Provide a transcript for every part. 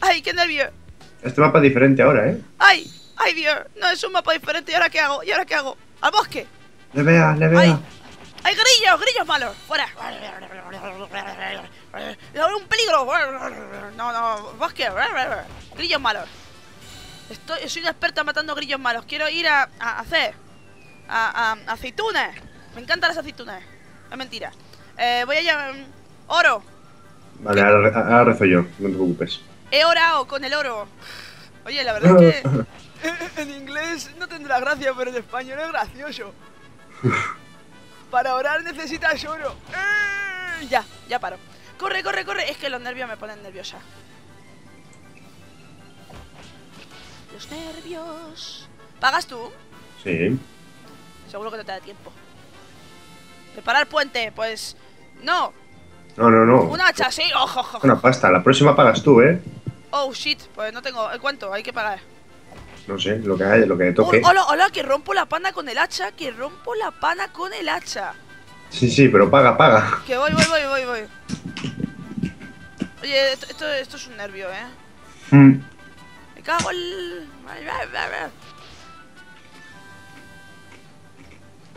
¡Ay, qué nervio! Este mapa es diferente ahora, ¿eh? ¡Ay! ¡Ay, Dios! No, es un mapa diferente. ¿Y ahora qué hago? ¿Y ahora qué hago? ¡Al bosque! ¡Le vea, le vea! ¡Ay, ay, grillos! ¡Grillos malos! ¡Fuera! ¡Un peligro! ¡No, no! ¡Bosque! ¡Grillos malos! Soy una experta matando grillos malos. Quiero ir a hacer... A aceitunas. Me encantan las aceitunas. Es mentira. Voy a llamar... ¡Oro! Vale, ahora rezo yo. No te preocupes. He orado con el oro. Oye, la verdad es que... En inglés no tendrá gracia, pero en español es gracioso. Para orar necesitas oro. Ya, ya paro. Corre, corre, corre. Es que los nervios me ponen nerviosa. Los nervios. ¿Pagas tú? Sí. Seguro que no te da tiempo. Reparar puente, pues... No. No, no, no. Una hacha, sí. Ojo, ojo. Una pasta. La próxima pagas tú, ¿eh? Oh, shit. Pues no tengo... ¿Cuánto? Hay que pagar. No sé, lo que haya, lo que toque. Hola, hola, que rompo la pana con el hacha, que rompo la pana con el hacha. Sí, sí, pero paga, paga. Que voy. Oye, esto es un nervio, ¿eh? Me cago el...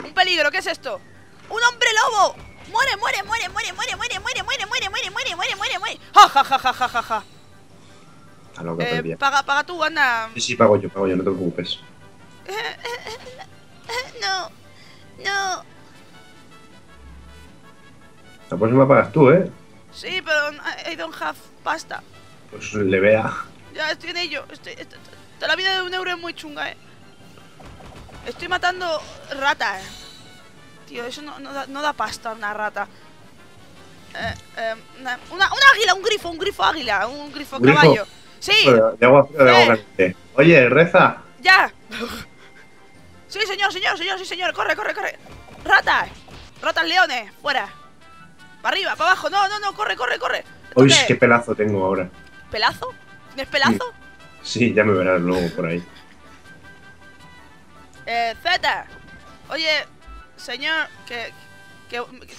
Un peligro, ¿qué es esto? ¡Un hombre lobo! ¡Muere, muere! ¡Ja, ja, ja, ja, ja, ja! Paga tú, anda. Sí, sí, pago yo, no te preocupes. No, no. La próxima pagas tú, ¿eh? Sí, pero I don't have pasta. Pues le vea. Ya, estoy en ello. La vida de 1 euro es muy chunga, ¿eh? Estoy matando ratas, ¿eh? Tío, eso no da pasta, una rata. Un águila, un grifo águila, un grifo caballo. Sí. De agua. Oye, reza. Ya. Sí, señor, sí, señor. Corre. Ratas, leones, fuera. Para arriba, para abajo. No, corre. Uy, qué pelazo tengo ahora. ¿Pelazo? ¿Tienes pelazo? Sí, ya me verás luego por ahí. Z. Oye, señor, que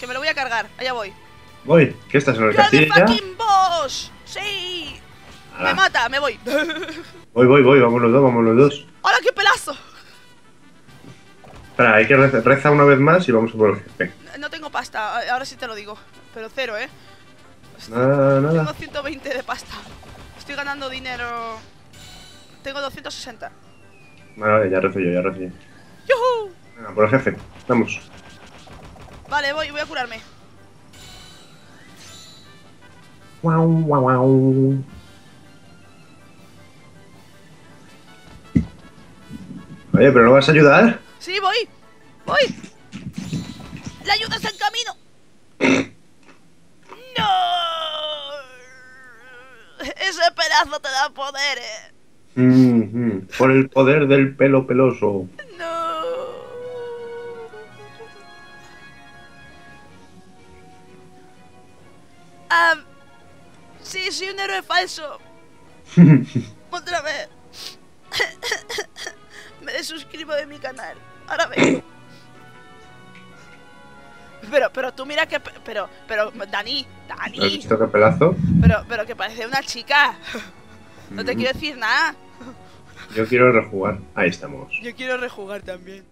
me lo voy a cargar. Allá voy. Voy. ¿Qué estás en el castillo ya? ¡Fucking boss! Sí. Me mata, me voy. Voy, vamos los dos. ¡Hola, qué pelazo! Espera, hay que rezar una vez más y vamos a por el jefe. No tengo pasta, ahora sí te lo digo. Pero cero, ¿eh? Nada. Tengo 120 de pasta. Estoy ganando dinero. Tengo 260. Vale, ya rezo yo. ¡Yuhu! Venga, por el jefe, vamos. Vale, voy a curarme. Guau. Oye, ¿pero no vas a ayudar? Sí, voy. La ayuda está en camino. ¡No! Ese pedazo te da poderes. Por el poder del pelo peloso. No. Sí, soy un héroe falso. Otra vez. Me desuscribo de mi canal. Ahora vengo. Pero tú mira que... Pero, Dani. ¿Has visto qué pelazo? Pero que parece una chica. No te quiero decir nada. Yo quiero rejugar. Ahí estamos. Yo quiero rejugar también.